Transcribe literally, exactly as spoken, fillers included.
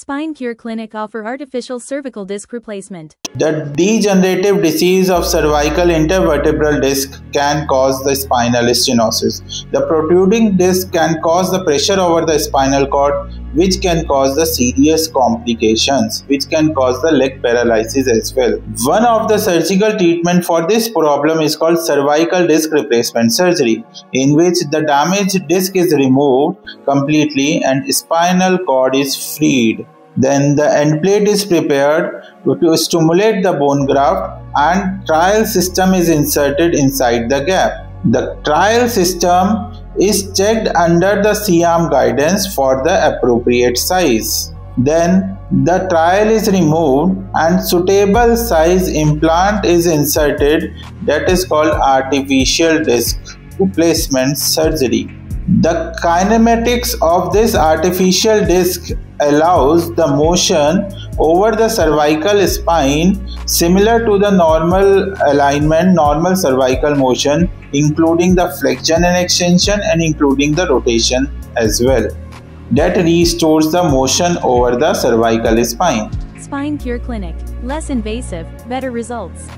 Spine Cure Clinic offer artificial cervical disc replacement. The degenerative disease of cervical intervertebral disc can cause the spinal stenosis. The protruding disc can cause the pressure over the spinal cord, which can cause the serious complications, which can cause the leg paralysis as well. One of the surgical treatment for this problem is called cervical disc replacement surgery, in which the damaged disc is removed completely and spinal cord is freed. Then the end plate is prepared to stimulate the bone graft and trial system is inserted inside the gap. The trial system is checked under the C-arm guidance for the appropriate size. Then the trial is removed and suitable size implant is inserted, that is called artificial disc replacement surgery. The kinematics of this artificial disc allows the motion over the cervical spine similar to the normal alignment, normal cervical motion, including the flexion and extension and including the rotation as well. That restores the motion over the cervical spine. Spine Cure Clinic. Less invasive, better results.